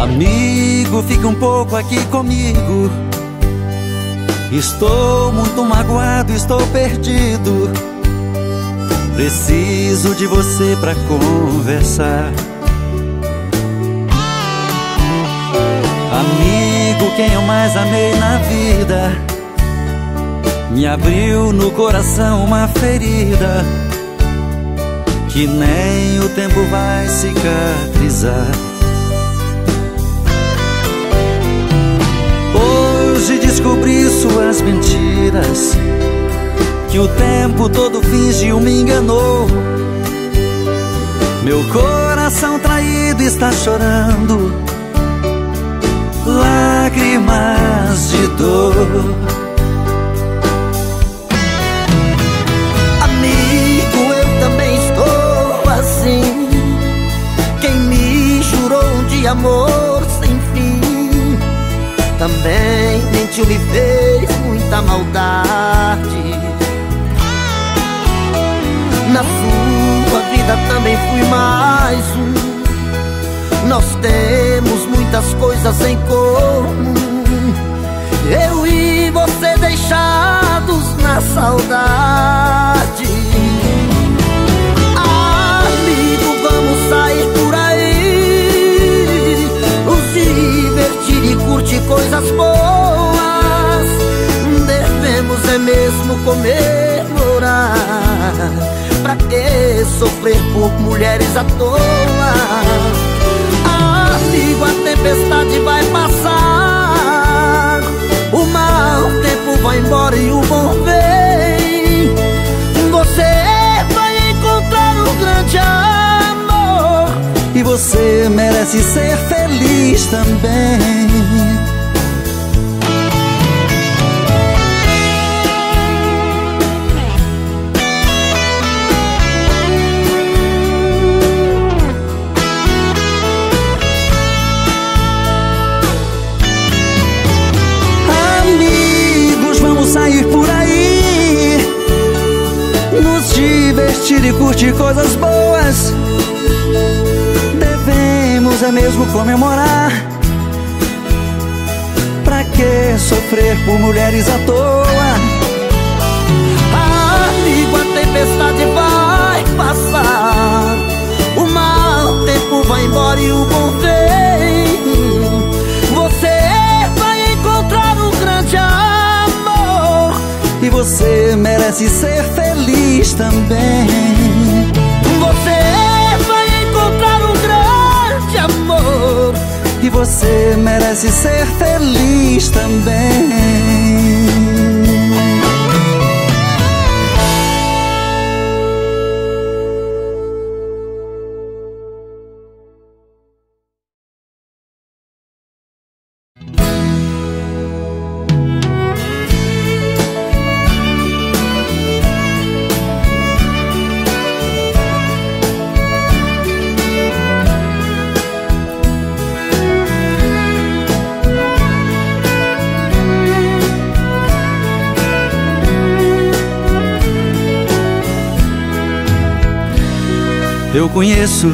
Amigo, fica um pouco aqui comigo. Estou muito magoado, estou perdido. Preciso de você pra conversar. Amigo, quem eu mais amei na vida me abriu no coração uma ferida que nem o tempo vai cicatrizar. Hoje descobri suas mentiras, que o tempo todo fingiu, me enganou. Meu coração traído está chorando lágrimas de dor. Amigo, eu também estou assim. Quem me jurou de amor sem fim também mentiu, me fez muita maldade. Na sua vida também fui mais um. Nós temos muitas coisas em comum, eu e você deixados na saudade. Amigo, vamos sair por aí, nos divertir e curtir coisas boas. Devemos é mesmo comemorar, pra que sofrer por mulheres à toa? Amigo, a tempestade vai passar, o mau tempo vai embora e o bom vem. Você vai encontrar um grande amor e você merece ser feliz também. Divertir e curtir coisas boas, devemos é mesmo comemorar, pra que sofrer por mulheres à toa? Amigo, a tempestade vai passar, o mau tempo vai embora e o bom vem. Você vai encontrar um grande amor e você merece ser feliz também. Você vai encontrar um grande amor e você merece ser feliz também. Eu conheço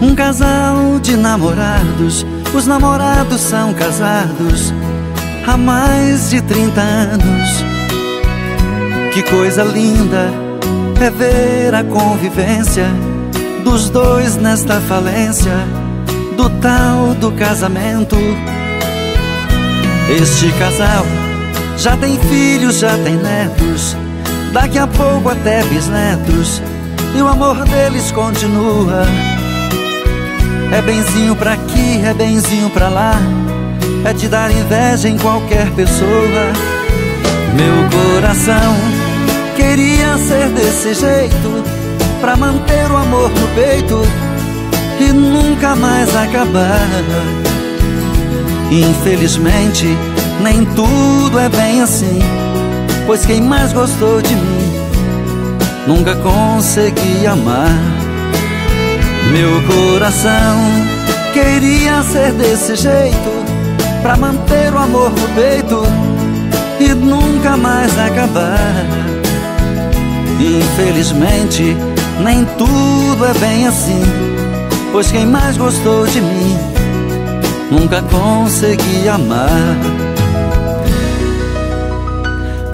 um casal de namorados, os namorados são casados há mais de 30 anos. Que coisa linda é ver a convivência dos dois nesta falência do tal do casamento. Este casal já tem filhos, já tem netos, daqui a pouco até bisnetos, e o amor deles continua. É benzinho pra aqui, é benzinho pra lá, é de dar inveja em qualquer pessoa. Meu coração queria ser desse jeito, pra manter o amor no peito e nunca mais acabar. Infelizmente nem tudo é bem assim, pois quem mais gostou de mim nunca consegui amar. Meu coração queria ser desse jeito, pra manter o amor no peito e nunca mais acabar. Infelizmente nem tudo é bem assim, pois quem mais gostou de mim nunca consegui amar.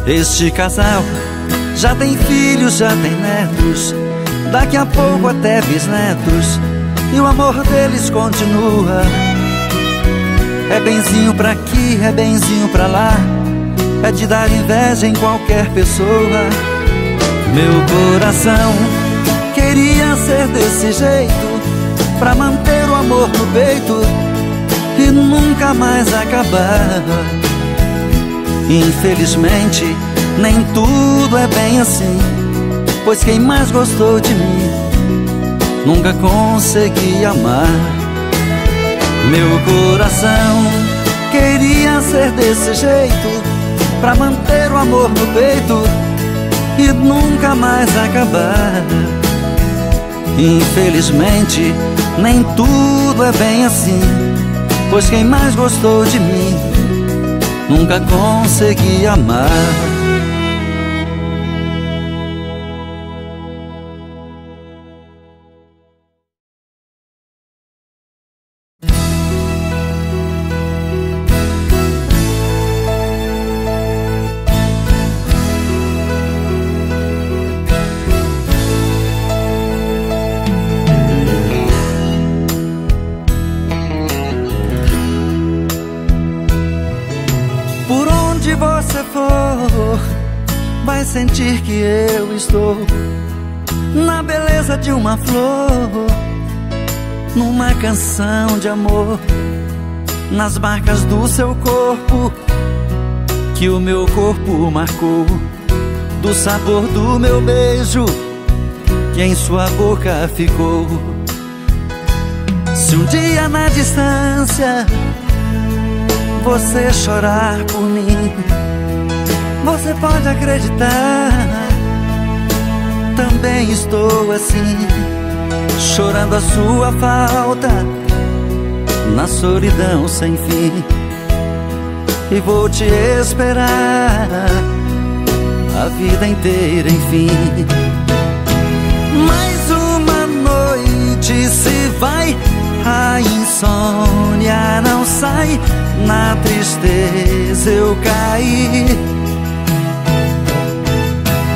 Este casal já tem filhos, já tem netos, daqui a pouco até bisnetos, e o amor deles continua. É benzinho pra aqui, é benzinho pra lá, é de dar inveja em qualquer pessoa. Meu coração queria ser desse jeito, pra manter o amor no peito e nunca mais acabar. Infelizmente nem tudo é bem assim, pois quem mais gostou de mim nunca consegui amar. Meu coração queria ser desse jeito, pra manter o amor no peito e nunca mais acabar. Infelizmente nem tudo é bem assim, pois quem mais gostou de mim nunca consegui amar. Sentir que eu estou na beleza de uma flor, numa canção de amor, nas marcas do seu corpo que o meu corpo marcou, do sabor do meu beijo que em sua boca ficou. Se um dia na distância você chorar por mim, você pode acreditar, também estou assim, chorando a sua falta, na solidão sem fim. E vou te esperar a vida inteira, enfim. Mais uma noite se vai, a insônia não sai, na tristeza eu caí.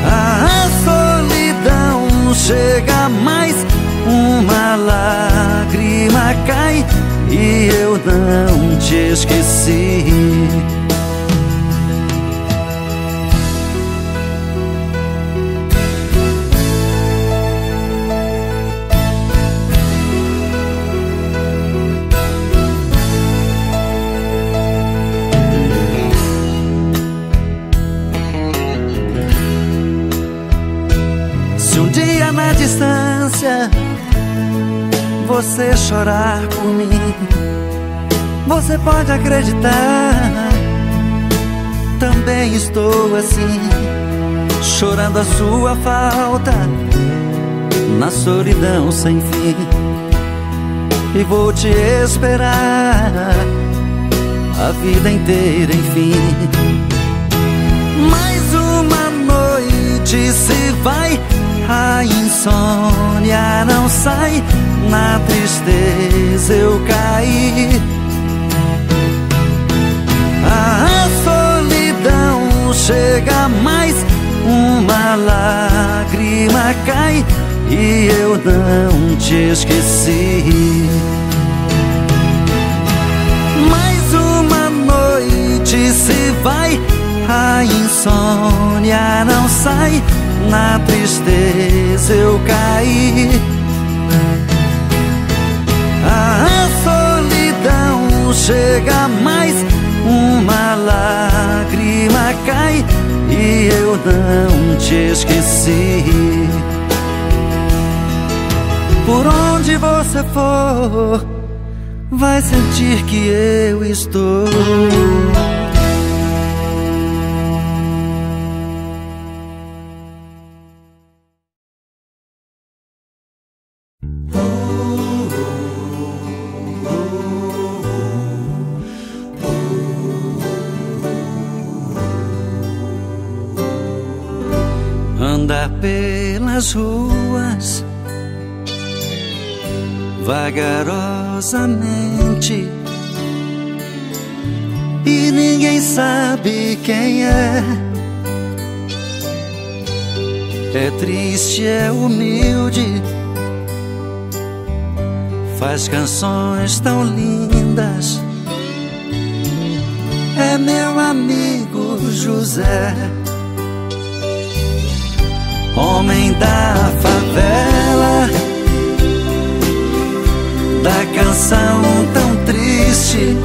A solidão chega mais, uma lágrima cai e eu não te esqueci. Você chorar por mim, você pode acreditar, também estou assim, chorando a sua falta, na solidão sem fim. E vou te esperar a vida inteira, enfim. Mais uma noite se vai, a insônia não sai, na tristeza eu caí. A solidão chega mais, uma lágrima cai e eu não te esqueci. Mais uma noite se vai, a insônia não sai, na tristeza eu caí. A solidão chega mais, uma lágrima cai e eu não te esqueci. Por onde você for, vai sentir que eu estou. Pelas ruas, vagarosamente, e ninguém sabe quem é. É triste, é humilde, faz canções tão lindas. É meu amigo José, homem da favela, da canção tão triste.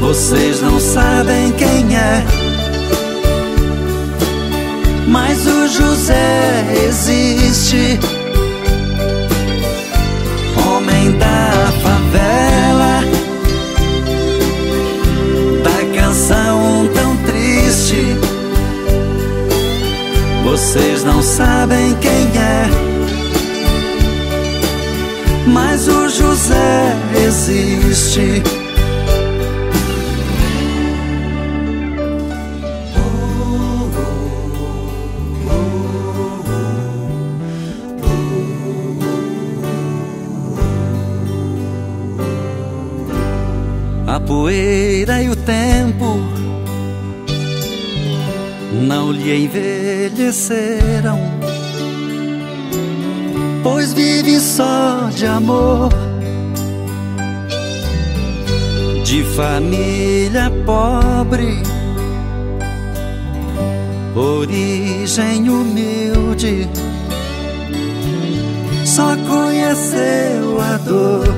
Vocês não sabem quem é, mas o José existe. Homem da favela, da canção tão triste. Vocês não sabem quem é, mas o José existe. A poeira e o tempo não lhe envelheceram, pois vive só de amor, de família pobre, origem humilde. Só conheceu a dor.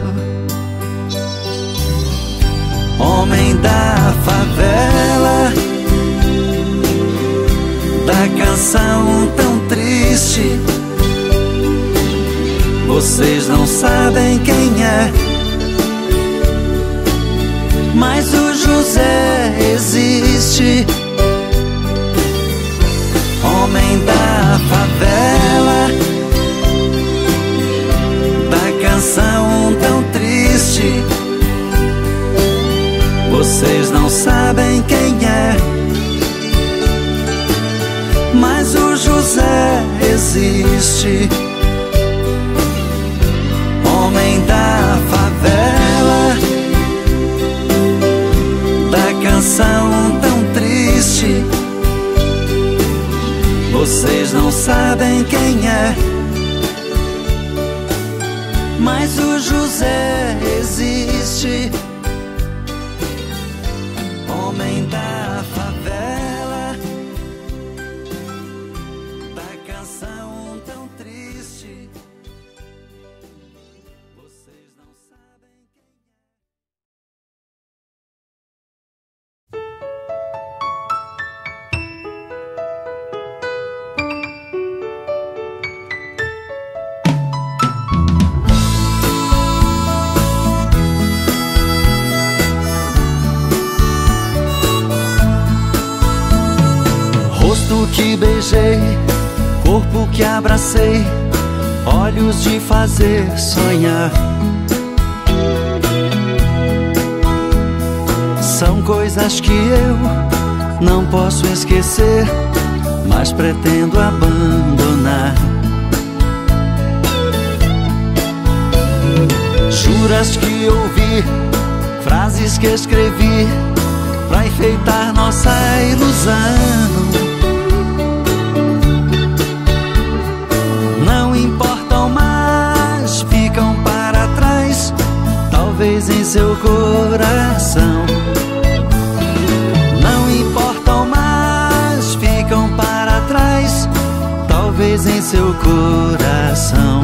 Homem da favela, da canção tão triste. Vocês não sabem quem é, mas o José existe. Homem da favela, da canção tão triste. Vocês não sabem quem é, mas o José existe. Homem da favela, da canção tão triste. Vocês não sabem quem é, mas o José existe. Homem da favela, da canção tão triste. Vocês não sabem que beijei, corpo que abracei, olhos de fazer sonhar. São coisas que eu não posso esquecer, mas pretendo abandonar. Juras que ouvi, frases que escrevi, pra enfeitar nossa ilusão. Talvez em seu coração não importam mais, ficam para trás, talvez em seu coração.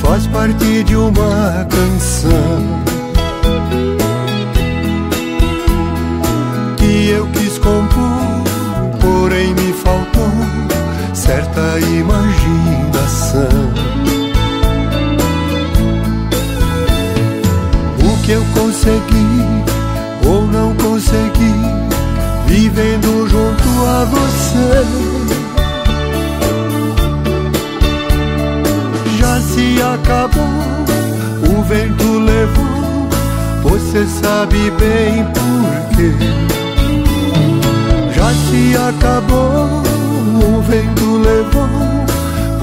Faz parte de uma canção que eu quis compor, porém me faltou certa imaginação. O que eu consegui ou não consegui vivendo junto a você, acabou, o vento levou, você sabe bem porquê. Já se acabou, o vento levou,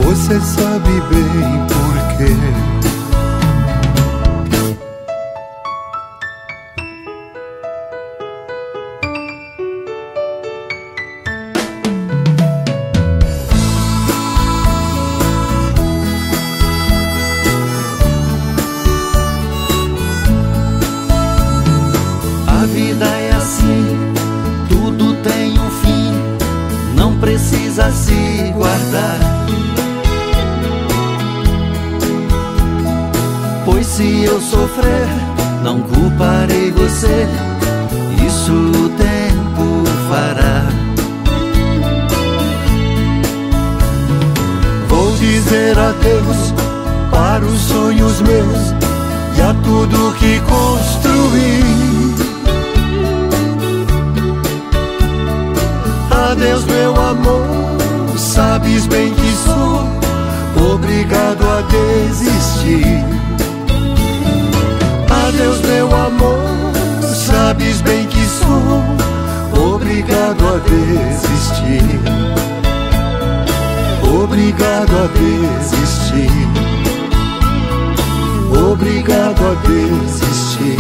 você sabe bem porquê. Não culparei você, isso o tempo fará. Vou dizer adeus para os sonhos meus e a tudo que construí. Adeus, meu amor, sabes bem que sou obrigado a desistir. Adeus, meu amor, sabes bem que sou obrigado a desistir, obrigado a desistir, obrigado a desistir,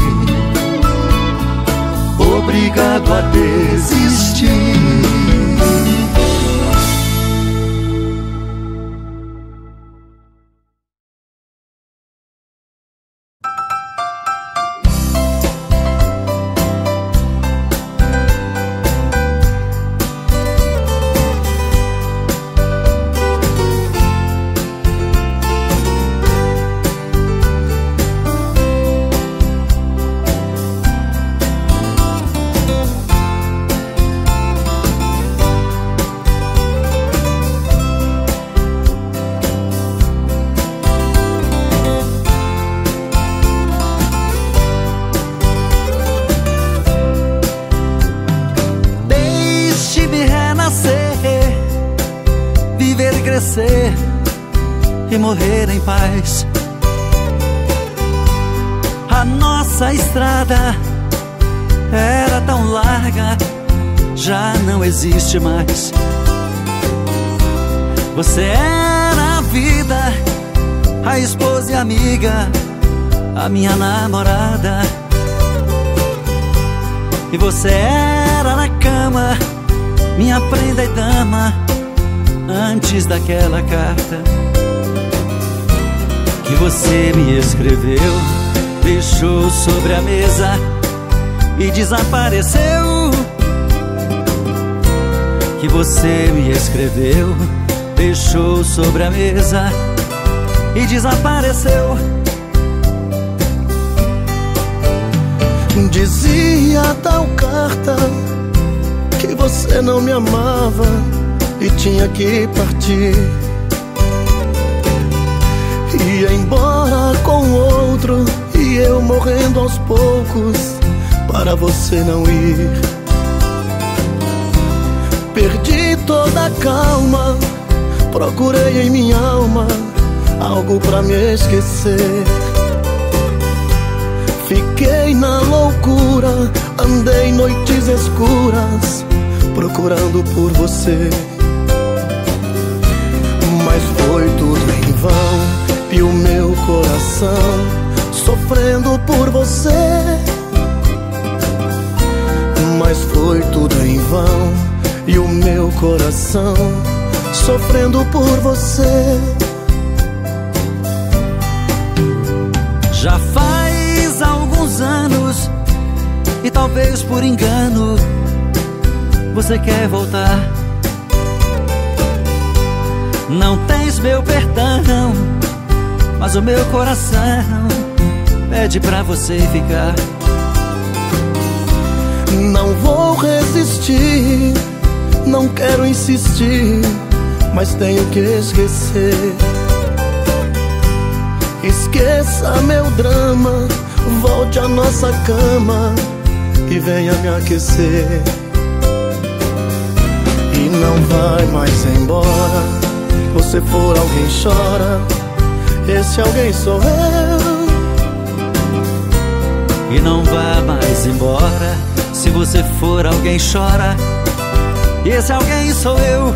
obrigado a desistir. E morrer em paz. A nossa estrada era tão larga, já não existe mais. Você era a vida, a esposa e amiga, a minha namorada. E você era na cama, minha prenda e dama, antes daquela carta que você me escreveu, deixou sobre a mesa e desapareceu. Que você me escreveu, deixou sobre a mesa e desapareceu. Dizia tal carta que você não me amava e tinha que partir, ia embora com outro e eu morrendo aos poucos para você não ir. Perdi toda a calma, procurei em minha alma algo pra me esquecer. Fiquei na loucura, andei noites escuras procurando por você. Foi tudo em vão e o meu coração sofrendo por você. Mas foi tudo em vão e o meu coração sofrendo por você. Já faz alguns anos e talvez por engano você quer voltar. Não tens meu perdão, mas o meu coração pede pra você ficar. Não vou resistir, não quero insistir, mas tenho que esquecer. Esqueça meu drama, volte à nossa cama e venha me aquecer. E não vai mais embora, você for alguém chora, Esse alguém sou eu. E não vá mais embora, se você for alguém chora. Esse alguém sou eu.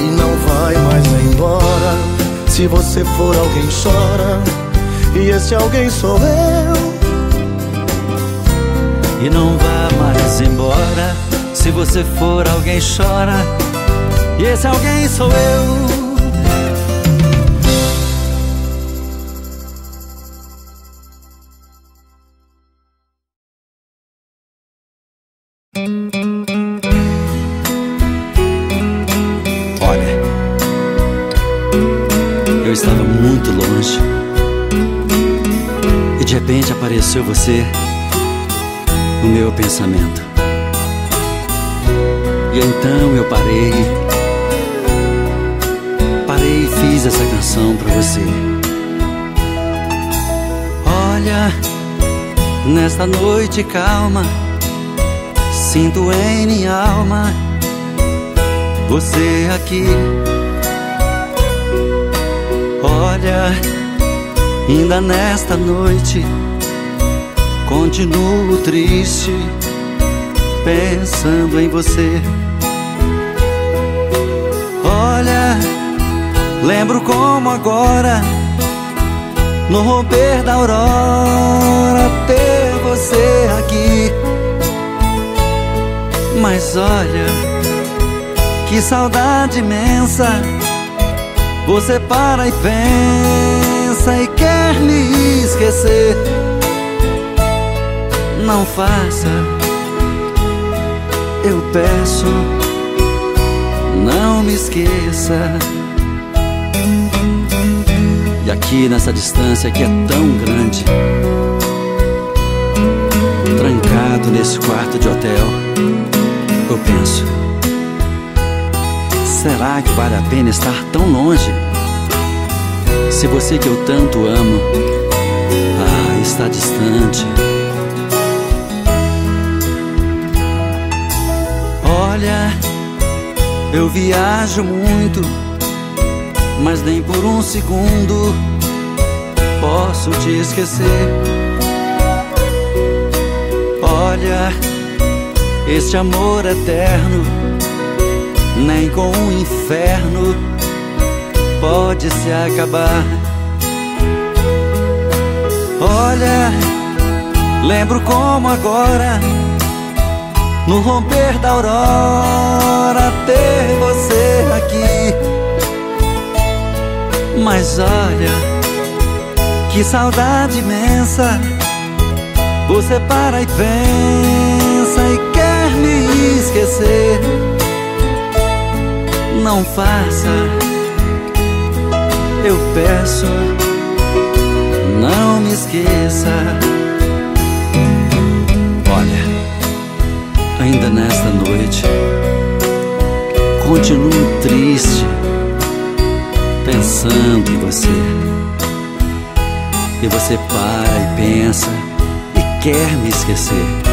E não vai mais embora, se você for alguém chora. E esse alguém sou eu. E não vá mais embora, se você for alguém chora. E esse alguém sou eu. Apareceu você no meu pensamento. E então eu parei, e fiz essa canção pra você. Olha, nesta noite calma, sinto em minha alma você aqui. Olha, ainda nesta noite continuo triste, pensando em você. Olha, lembro como agora, no romper da aurora, ter você aqui. Mas olha, que saudade imensa. Você para e pensa e quer me esquecer. Não faça, eu peço, não me esqueça. E aqui nessa distância que é tão grande, trancado nesse quarto de hotel, eu penso, será que vale a pena estar tão longe? Se você que eu tanto amo, ah, está distante. Olha, eu viajo muito, mas nem por um segundo posso te esquecer. Olha, este amor eterno, nem com o inferno pode se acabar. Olha, lembro como agora, no romper da aurora, ter você aqui. Mas olha, que saudade imensa. Você para e pensa e quer me esquecer. Não faça, eu peço, não me esqueça. Ainda nesta noite continuo triste, pensando em você. E você para e pensa e quer me esquecer.